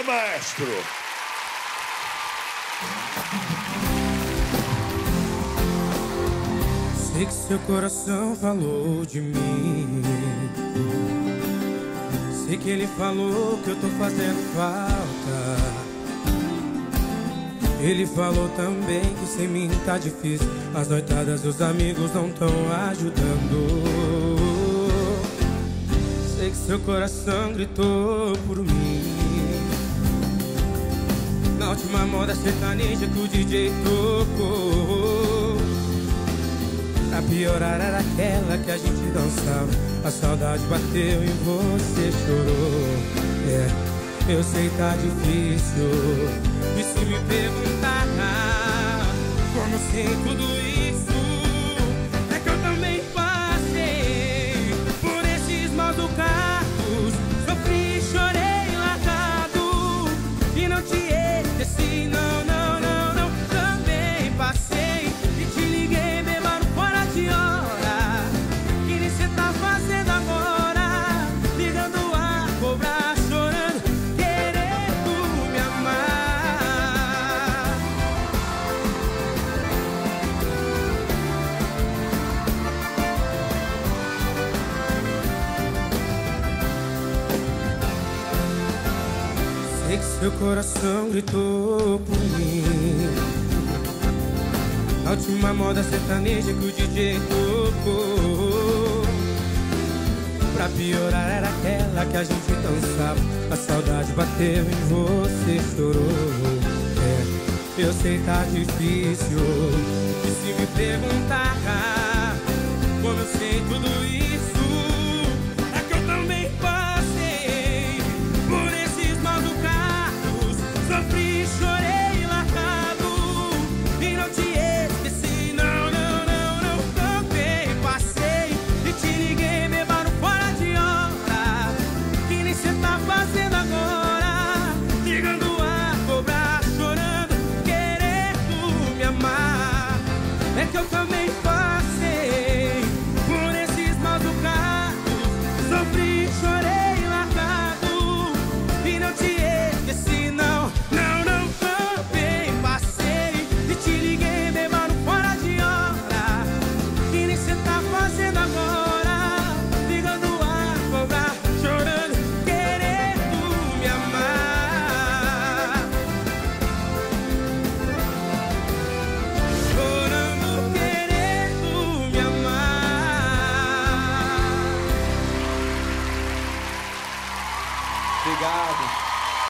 Venga, maestro. Sei que seu coração falou de mim. Sei que ele falou que eu tô fazendo falta. Ele falou também que sem mim tá difícil. As noitadas dos amigos não tão ajudando. Sei que seu coração gritou por mim. Na última moda sertaneja que o DJ tocou. Pra piorar era aquela que a gente dançava. A saudade bateu e você chorou. É, eu sei tá difícil. E se me perguntar como sei tudo isso, é que eu também passei por esses maus bocados. Sofri, chorei largado e não te esqueci, não, não, não, não. Também passei e te liguei bêbado fora de hora. Que nem cê tá fazendo agora, ligando a cobrar, chorando, querendo me amar. Sei que seu coração gritou por mim. Na última moda sertaneja que o DJ tocou. Pra piorar era aquela que a gente dançava. A saudade bateu e você chorou. É, eu sei tá difícil. E se me perguntar como eu sei tudo isso, é que eu também passei por esses maus bocados. Sofri, chorei.